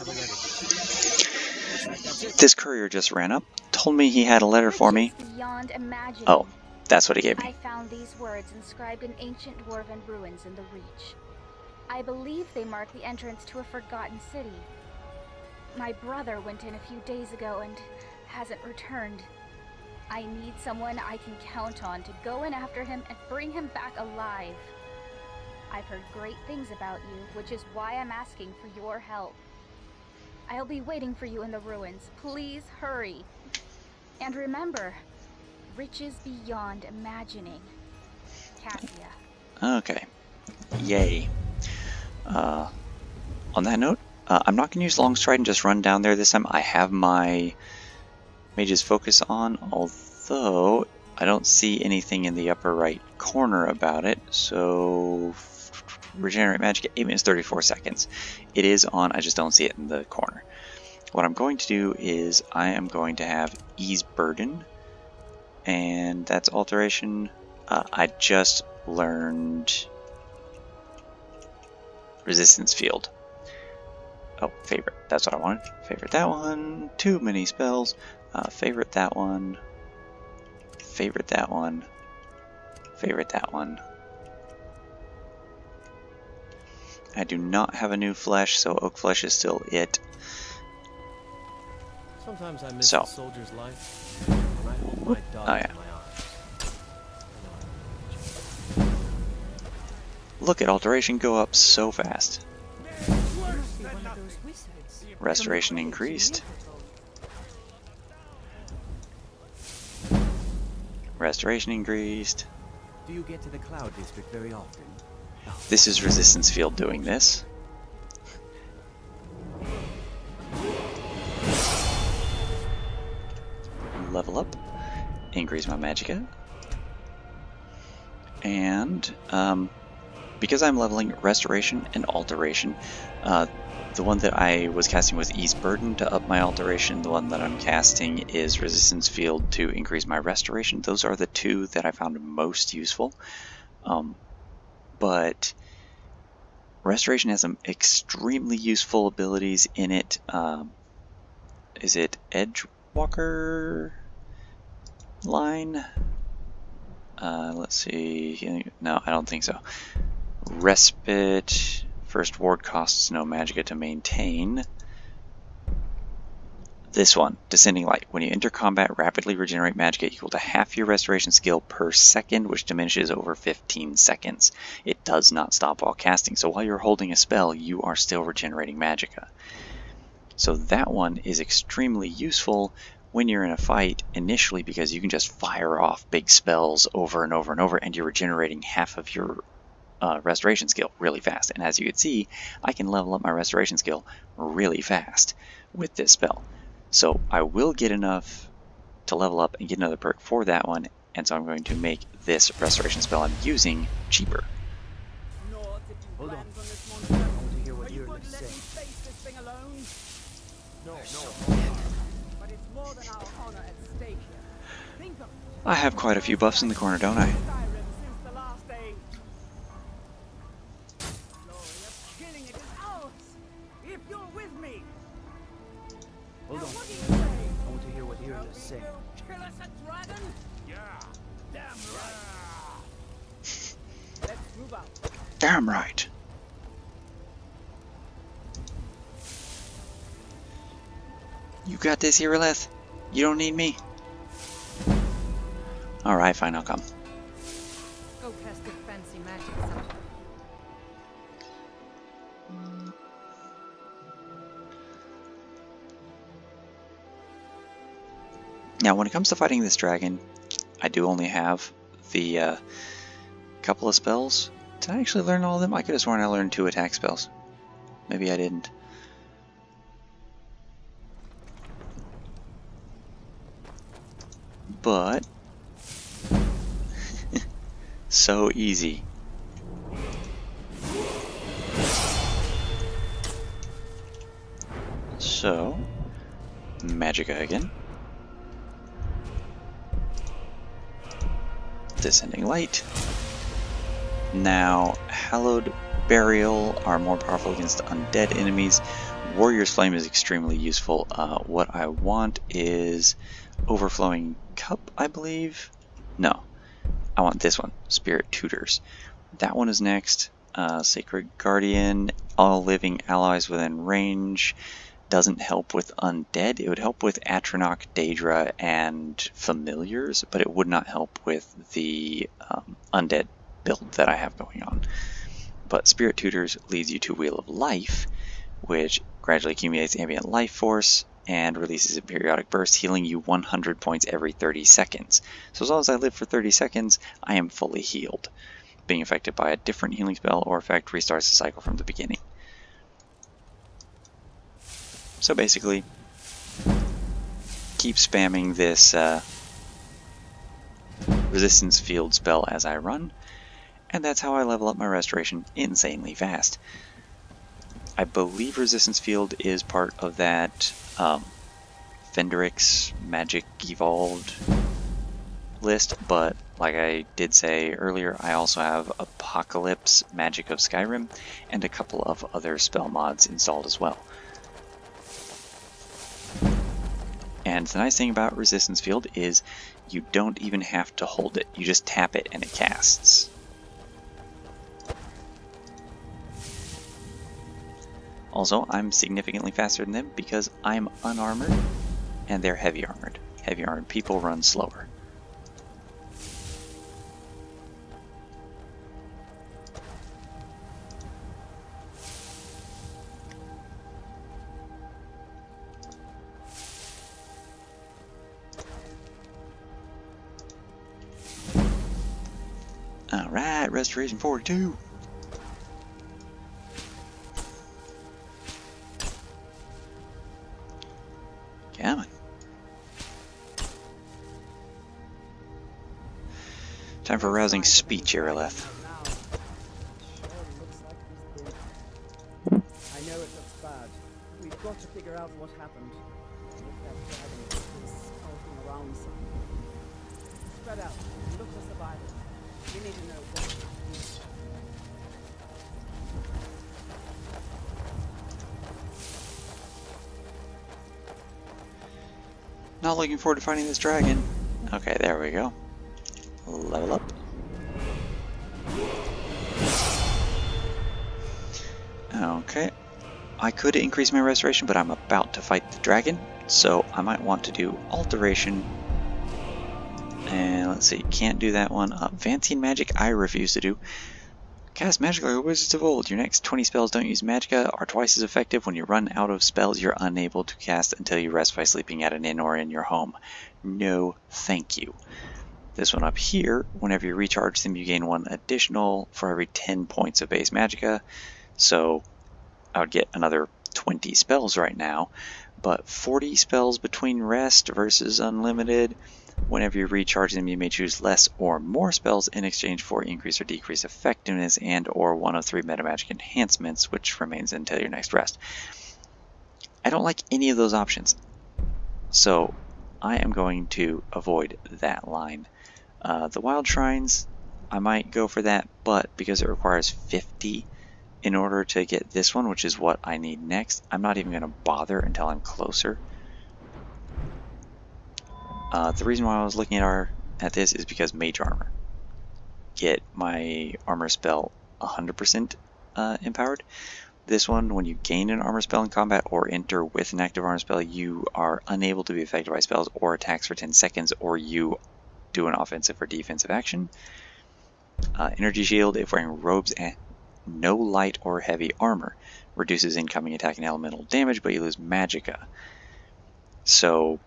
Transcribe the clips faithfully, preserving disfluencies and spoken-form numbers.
have a letter. This courier just ran up, told me he had a letter for me. Oh, that's what he gave me. I found these words inscribed in ancient dwarven ruins in the Reach. I believe they mark the entrance to a forgotten city. My brother went in a few days ago and hasn't returned. I need someone I can count on to go in after him and bring him back alive. I've heard great things about you, which is why I'm asking for your help. I'll be waiting for you in the ruins. Please hurry. And remember, riches beyond imagining. Katya. Okay. Yay. Uh, on that note, uh, I'm not going to use Long Stride and just run down there this time. I have my Mage's Focus on, although I don't see anything in the upper right corner about it, so regenerate magic at eight minutes thirty-four seconds. It is on, I just don't see it in the corner. What I'm going to do is I am going to have Ease Burden, and that's Alteration. Uh, I just learned Resistance Field. Oh, favorite. That's what I wanted. Favorite that one. Too many spells. Uh, favorite that one. Favorite that one. Favorite that one. I do not have a new flesh, so Oak Flesh is still it. Sometimes I miss so. a soldier's life. When I hold my dog oh, yeah. in my arms. Look at Alteration go up so fast. Restoration increased. Restoration increased. Do you get to the Cloud District very often? No. This is Resistance Field doing this. Level up. Increase my Magicka. And um, because I'm leveling Restoration and Alteration, uh, the one that I was casting was Ease Burden to up my Alteration. The one that I'm casting is Resistance Field to increase my Restoration. Those are the two that I found most useful. Um, but Restoration has some extremely useful abilities in it. Um, is it Edgewalker line? Uh, let's see. No, I don't think so. Respite. First ward costs no Magicka to maintain. This one, Descending Light. When you enter combat, rapidly regenerate Magicka equal to half your restoration skill per second, which diminishes over fifteen seconds. It does not stop while casting, so while you're holding a spell, you are still regenerating Magicka. So that one is extremely useful when you're in a fight initially, because you can just fire off big spells over and over and over, and you're regenerating half of your Uh, restoration skill really fast. And as you can see, I can level up my restoration skill really fast with this spell. So I will get enough to level up and get another perk for that one, and so I'm going to make this restoration spell I'm using cheaper. Hold on. I want to hear what you're going to say. No, no. But it's more than our honor at stake here. Think of it. I have quite a few buffs in the corner, don't I? Hold on. I want to hear what you're going to say. Kill us a dragon? Yeah. Damn right. Let's move out. Damn right. You got this, Irileth. You don't need me. All right, fine. I'll come. Go cast your fancy magic. Now, when it comes to fighting this dragon, I do only have the uh, couple of spells. Did I actually learn all of them? I could have sworn I learned two attack spells. Maybe I didn't. But so easy. So, Magicka again. Descending Light. Now, Hallowed Burial are more powerful against undead enemies, Warrior's Flame is extremely useful. Uh, what I want is Overflowing Cup, I believe. No, I want this one, Spirit Tutors. That one is next. Uh, Sacred Guardian, all living allies within range. Doesn't help with undead. It would help with Atronach, Daedra, and familiars, but it would not help with the um, undead build that I have going on. But Spirit Tutors leads you to Wheel of Life, which gradually accumulates ambient life force and releases a periodic burst, healing you one hundred points every thirty seconds. So as long as I live for thirty seconds, I am fully healed. Being affected by a different healing spell or effect restarts the cycle from the beginning. So basically, keep spamming this uh, resistance field spell as I run, and that's how I level up my restoration insanely fast. I believe resistance field is part of that um, Fenderix Magic Evolved list, but like I did say earlier, I also have Apocalypse Magic of Skyrim and a couple of other spell mods installed as well. And the nice thing about Resistance Field is you don't even have to hold it. You just tap it and it casts. Also, I'm significantly faster than them because I'm unarmored and they're heavy armored. Heavy armored people run slower. Alright, Restoration forty-two. Come on. Time for rousing speech, Irileth. I know it looks bad. We've got to figure out what happened. If that dragon is skulking around something. Spread out. Look for survivors. We need to know what. Not looking forward to fighting this dragon. Okay, there we go. Level up. Okay. I could increase my restoration, but I'm about to fight the dragon, so I might want to do alteration. And let's see, can't do that one. Advancing magic, I refuse to do. Cast magic like wizards of old. Your next twenty spells don't use magicka, are twice as effective. When you run out of spells, you're unable to cast until you rest by sleeping at an inn or in your home. No, thank you. This one up here, whenever you recharge them, you gain one additional for every ten points of base magicka. So I would get another twenty spells right now, but forty spells between rest versus unlimited. Whenever you recharge them, you may choose less or more spells in exchange for increase or decrease effectiveness and or one of three metamagic enhancements, which remains until your next rest. I don't like any of those options, so I am going to avoid that line. Uh, the Wild Shrines, I might go for that, but because it requires fifty in order to get this one, which is what I need next, I'm not even going to bother until I'm closer. Uh, the reason why I was looking at our at this is because Mage Armor. Get my armor spell one hundred percent uh, empowered. This one, when you gain an armor spell in combat or enter with an active armor spell, you are unable to be affected by spells or attacks for ten seconds, or you do an offensive or defensive action. Uh, energy Shield, if wearing robes and no light or heavy armor, reduces incoming attack and elemental damage, but you lose magicka. So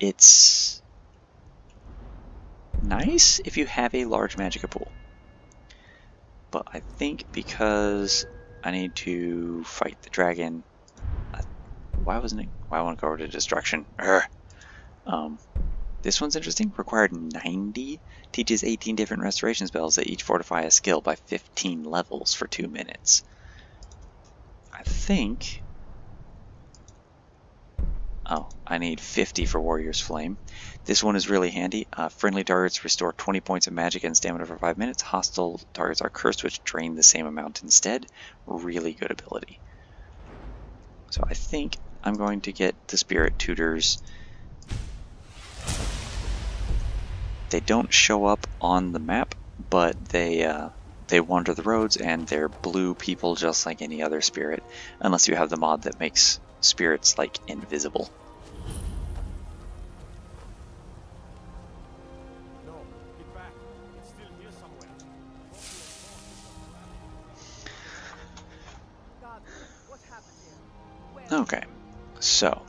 it's nice if you have a large magicka pool. But I think because I need to fight the dragon, I, why wasn't it? Why I want to go over to destruction? Um, this one's interesting. Required ninety. Teaches eighteen different restoration spells that each fortify a skill by fifteen levels for two minutes. I think. Oh, I need fifty for Warrior's Flame. This one is really handy. Uh, friendly targets restore twenty points of magic and stamina for five minutes. Hostile targets are cursed, which drain the same amount instead. Really good ability. So I think I'm going to get the Spirit Tutors. They don't show up on the map, but they uh, they wander the roads, and they're blue people just like any other spirit, unless you have the mod that makes spirits like invisible. Okay, so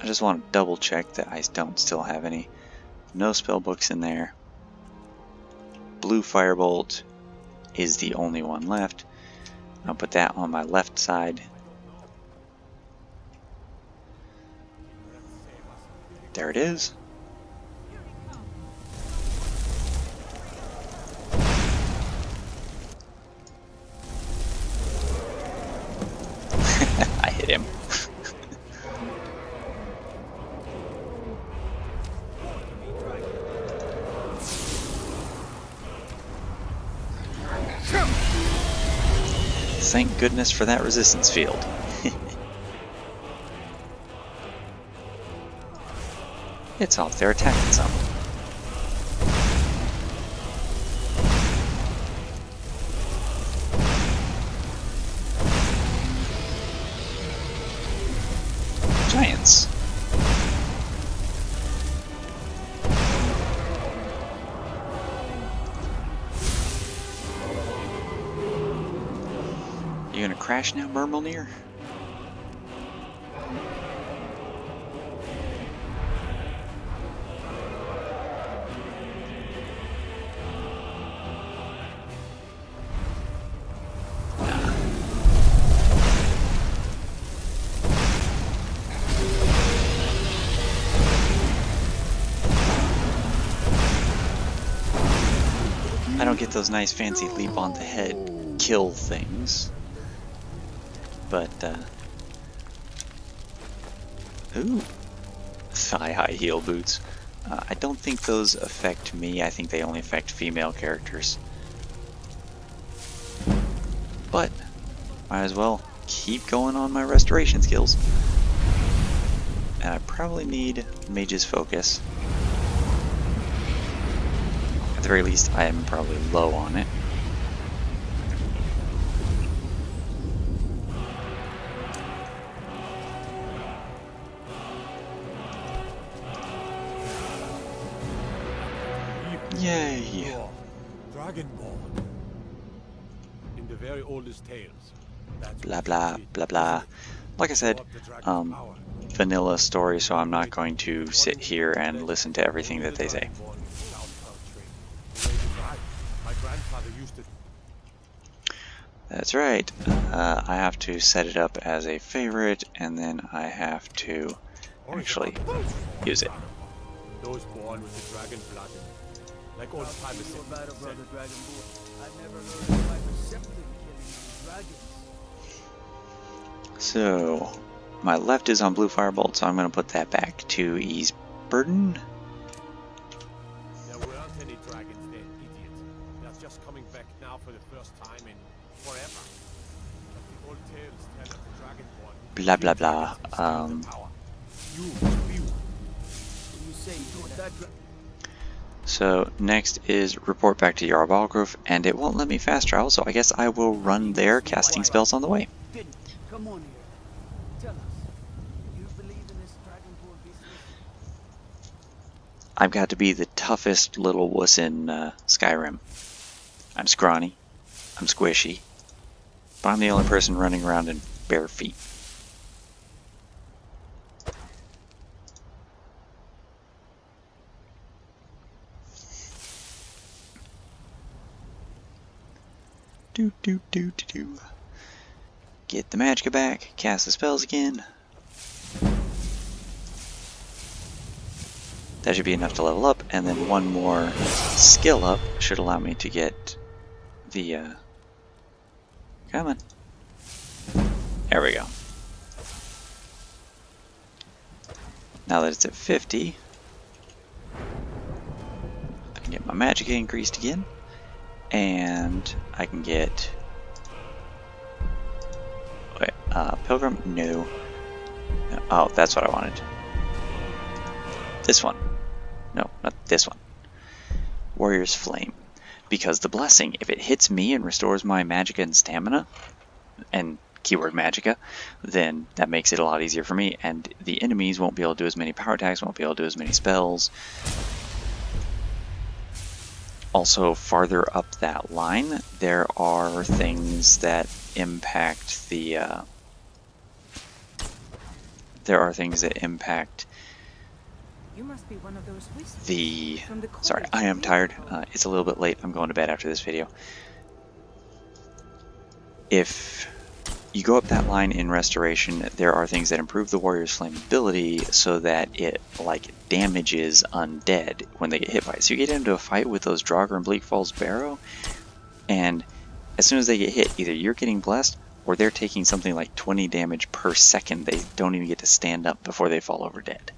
I just want to double check that I don't still have any. No spell books in there. Blue Firebolt is the only one left. I'll put that on my left side. There it is. Him. Thank goodness for that resistance field. It's off there attacking something. Now, Mirmulnir. I don't get those nice fancy leap on the head kill things. But, uh, ooh, thigh-high heel boots. Uh, I don't think those affect me. I think they only affect female characters. But, might as well keep going on my restoration skills. And I probably need Mage's Focus. At the very least, I am probably low on it. Dragonborn. In the very oldest tales. Blah blah blah blah. Like I said, um, vanilla story, so I'm not going to sit here and listen to everything that they say. That's right. Uh, I have to set it up as a favorite, and then I have to actually use it. Those born with the dragon blood. Like old time is so bad about the Dragonborn. I never learned by simply killing dragons. So my left is on blue firebolt, so I'm gonna put that back to ease burden. There weren't any dragons there, idiot. That's just coming back now for the first time in forever. But the old tales tell of the Dragonborn. Blah blah blah. Um you you say you're that dragon. So next is report back to Jarl Balgruuf, and it won't let me fast travel, so I guess I will run there casting spells on the way. I've got to be the toughest little wuss in uh, Skyrim. I'm scrawny, I'm squishy, but I'm the only person running around in bare feet. Do, do, do, do, do. Get the magicka back, cast the spells again. That should be enough to level up, and then one more skill up should allow me to get the, uh, come on. There we go. Now that it's at fifty, I can get my magicka increased again. And I can get, wait, Uh, Pilgrim? No. Oh, that's what I wanted. This one. No, not this one. Warrior's Flame. Because the blessing, if it hits me and restores my magicka and stamina, and keyword magicka, then that makes it a lot easier for me, and the enemies won't be able to do as many power attacks, won't be able to do as many spells. Also, farther up that line, there are things that impact the... Uh, there are things that impact you must be one of those the... the sorry, I am tired. Uh, it's a little bit late. I'm going to bed after this video. If you go up that line in Restoration, there are things that improve the Warrior's Flame ability so that it, like, damages undead when they get hit by it. So you get into a fight with those Draugr and Bleak Falls Barrow, and as soon as they get hit, either you're getting blessed or they're taking something like twenty damage per second. They don't even get to stand up before they fall over dead.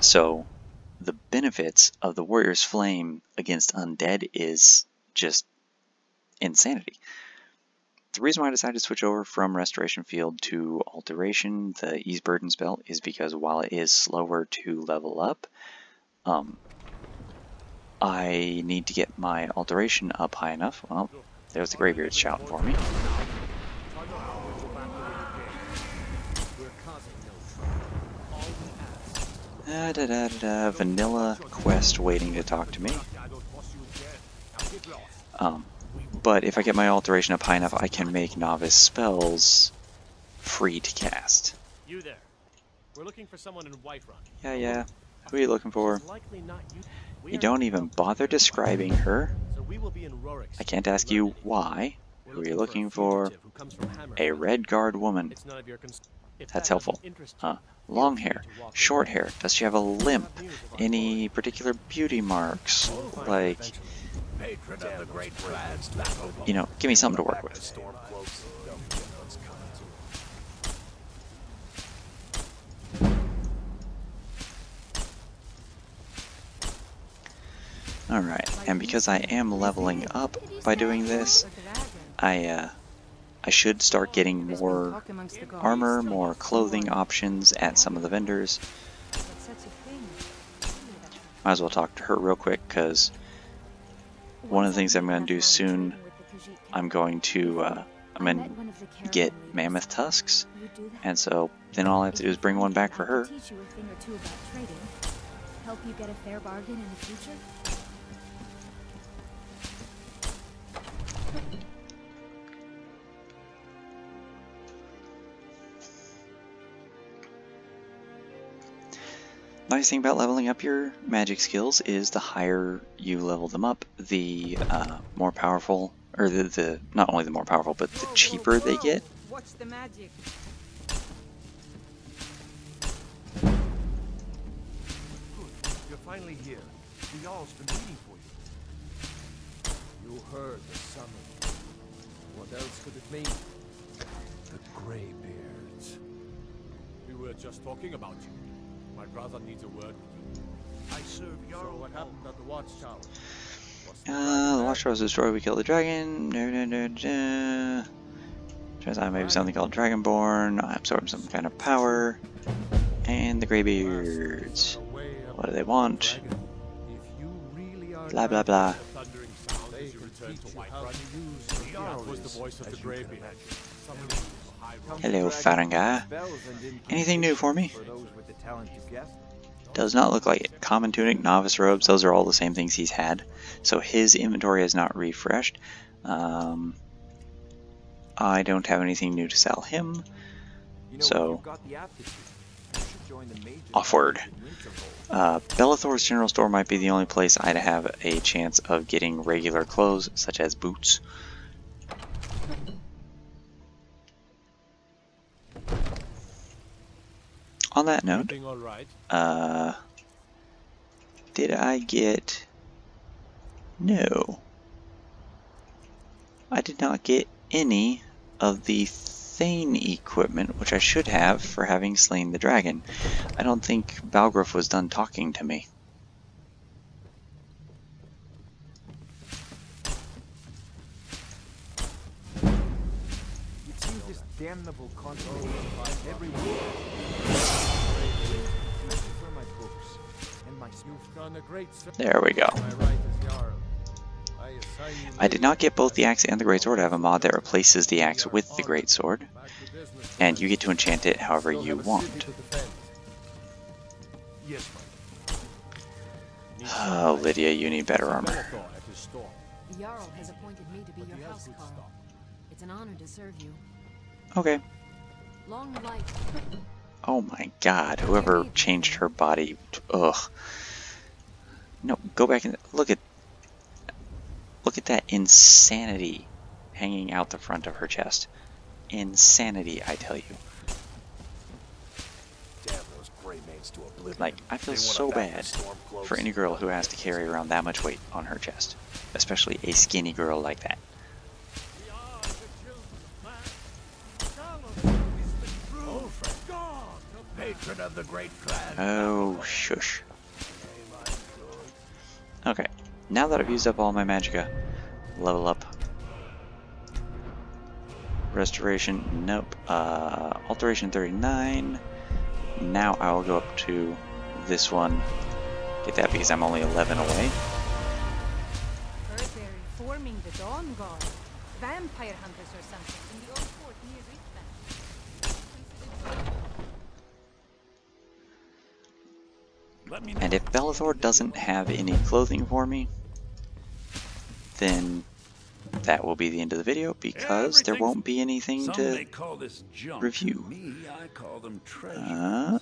So the benefits of the Warrior's Flame against undead is just insanity. The reason why I decided to switch over from Restoration Field to Alteration, the Ease Burden spell, is because while it is slower to level up, um, I need to get my Alteration up high enough. Well, there's the Greybeards shouting for me. Da, da, da, da, vanilla quest waiting to talk to me. Um, But if I get my Alteration up high enough, I can make novice spells free to cast. You there. We're looking for someone in White Run. Yeah, yeah. Who are you looking for? You don't even bother describing her. I can't ask you why. Who are you looking for? A Redguard woman. That's helpful. Uh, long hair, short hair. Does she have a limp? Any particular beauty marks? Like... You know, give me something to work with. Alright, and because I am leveling up by doing this, I uh, I should start getting more armor, more clothing options at some of the vendors. Might as well talk to her real quick, because one of the things I'm going to do soon, I'm going to uh, I'm gonna get mammoth tusks, and so then all I have to do is bring one back for her. Nice thing about leveling up your magic skills is the higher you level them up, the uh, more powerful, or the, the not only the more powerful, but the cheaper they get. What's the magic? Good. You're finally here. The Jarl's been waiting for you. You heard the summons. What else could it mean? The Greybeards. We were just talking about you. My brother needs a word with you. I serve Yarrow. What happened at the watchtower? Uh, the watchtower was destroyed. We killed the dragon. No, no, no, no. Turns out I may be something called Dragonborn. I absorb some kind of power. And the Greybeards. What do they want? Blah, blah, blah. Hello, Faranga. Anything new for me? Does not look like it. Common tunic, novice robes, those are all the same things he's had. So his inventory is not refreshed. Um, I don't have anything new to sell him. So, offward. Uh, Belethor's general store might be the only place I'd have a chance of getting regular clothes, such as boots. On that note, uh, did I get, no, I did not get any of the Thane equipment, which I should have for having slain the dragon. I don't think Balgruuf was done talking to me. this damnable control by everyone. There we go. I did not get both the axe and the greatsword. I have a mod that replaces the axe with the greatsword, and you get to enchant it however you want. Oh, Lydia, you need better armor. Jarl has appointed me to be your house carl. It's an honor to serve you. Okay. Long life. Oh my god, whoever changed her body. Ugh. No, go back and look at Look at that insanity hanging out the front of her chest. Insanity, I tell you. Damn those gray maids to oblivion. Like, I feel so bad for any girl who has to carry around that much weight on her chest. Especially a skinny girl like that. Oh, shush. Okay. Now that I've used up all my magicka, level up. Restoration, nope. Uh, alteration thirty-nine. Now I will go up to this one. Get that because I'm only eleven away. Earthberry forming the Dawnguard. Vampire hunters or something in the old fort near Richmond. And if Belethor doesn't have any clothing for me, then that will be the end of the video because there won't be anything to review. Me, I call them uh,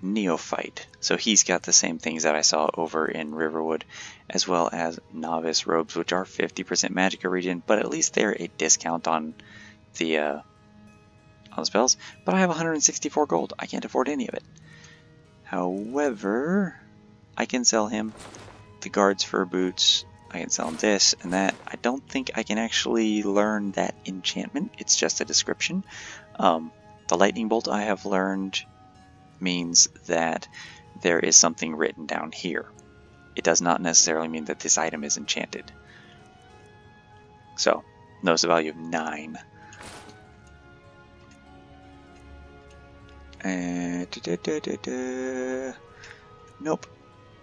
Neophyte. So he's got the same things that I saw over in Riverwood, as well as Novice Robes, which are fifty percent Magicka region, but at least they're a discount on the, uh, on the spells. But I have one hundred sixty-four gold. I can't afford any of it. However, I can sell him the guard's fur boots. I can sell him this and that. I don't think I can actually learn that enchantment. It's just a description. Um, the lightning bolt I have learned means that there is something written down here. It does not necessarily mean that this item is enchanted. So, notice the value of nine. Uh, da, da, da, da, da. Nope.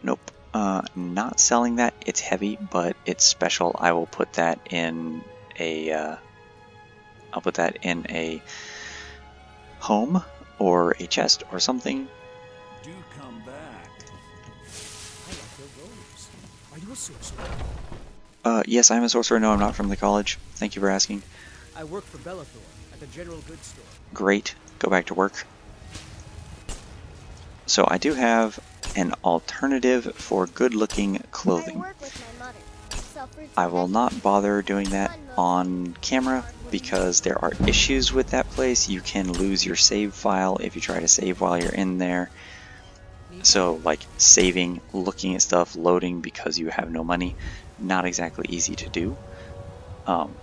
Nope. Uh, not selling that. It's heavy, but it's special. I will put that in a... Uh, I'll put that in a home or a chest or something. Do come back. I like your robes. Are you a sorcerer? Uh, yes, I'm a sorcerer. No, I'm not from the college. Thank you for asking. I work for Belethor at the general goods store. Great. Go back to work. So I do have an alternative for good-looking clothing. I will not bother doing that on camera because there are issues with that place. You can lose your save file if you try to save while you're in there. So like saving, looking at stuff, loading because you have no money, not exactly easy to do. Um,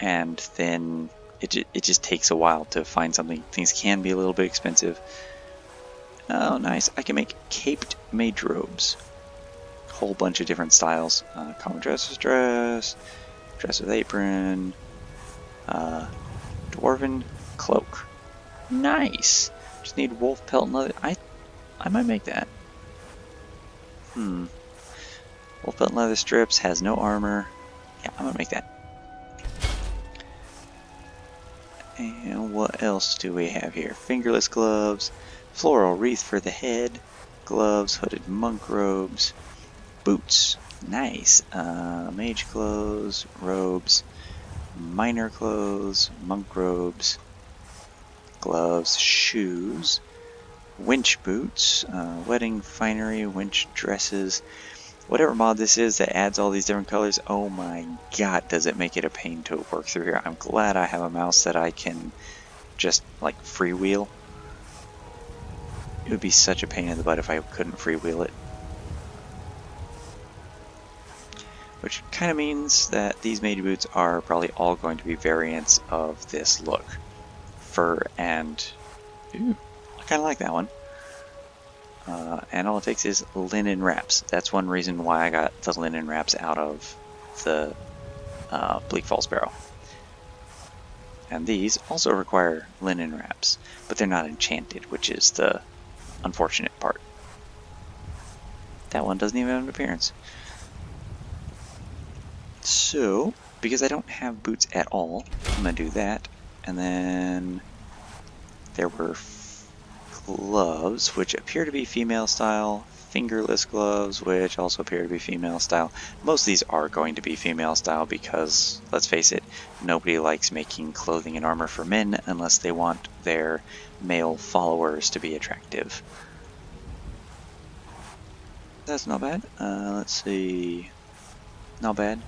and then it, it just takes a while to find something. Things can be a little bit expensive. Oh, nice. I can make caped mage robes. Whole bunch of different styles. Uh, common dresser's dress, dress with apron, uh, dwarven cloak. Nice! Just need wolf pelt and leather. I, I might make that. Hmm. Wolf pelt and leather strips, has no armor. Yeah, I'm gonna make that. And what else do we have here? Fingerless gloves. Floral wreath for the head, gloves, hooded monk robes, boots, nice, uh, mage clothes, robes, minor clothes, monk robes, gloves, shoes, winch boots, uh, wedding finery, winch dresses, whatever mod this is that adds all these different colors. Oh my god, does it make it a pain to work through here. I'm glad I have a mouse that I can just like freewheel. It would be such a pain in the butt if I couldn't freewheel it. Which kind of means that these mage boots are probably all going to be variants of this look. Fur and... Ooh, I kind of like that one. Uh, and all it takes is linen wraps. That's one reason why I got the linen wraps out of the uh, Bleak Falls Barrow. And these also require linen wraps, but they're not enchanted, which is the unfortunate part. That one doesn't even have an appearance. So, because I don't have boots at all, I'm going to do that. And then there were gloves, which appear to be female style. Fingerless gloves, which also appear to be female style. Most of these are going to be female style because, let's face it, nobody likes making clothing and armor for men unless they want their male followers to be attractive. That's not bad. Uh, let's see. Not bad.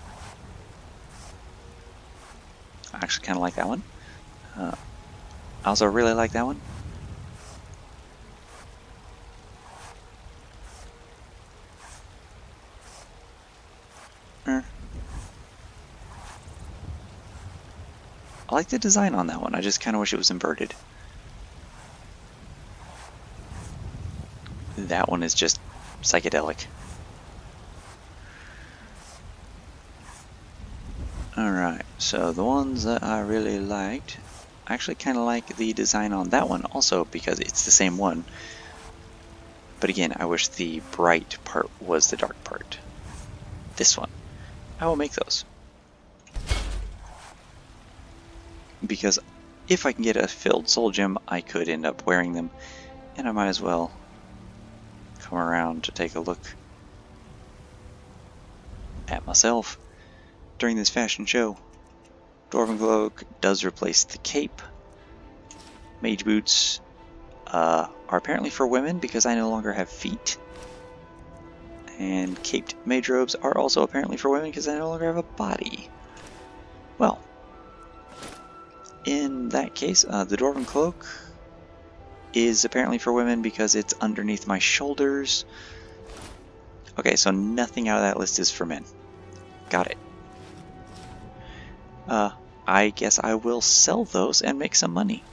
I actually kind of like that one. Uh, I also really like that one. I like the design on that one, I just kind of wish it was inverted. That one is just psychedelic. Alright, so the ones that I really liked, I actually kind of like the design on that one also because it's the same one. But again, I wish the bright part was the dark part. This one. I will make those. Because if I can get a filled soul gem, I could end up wearing them, and I might as well come around to take a look at myself during this fashion show. Dwarven cloak does replace the cape. Mage boots uh, are apparently for women because I no longer have feet, and caped mage robes are also apparently for women because I no longer have a body. Well. In that case, uh, the Dwarven Cloak is apparently for women because it's underneath my shoulders. Okay, so nothing out of that list is for men. Got it. Uh, I guess I will sell those and make some money.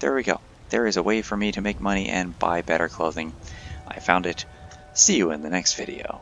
There we go. There is a way for me to make money and buy better clothing. I found it. See you in the next video.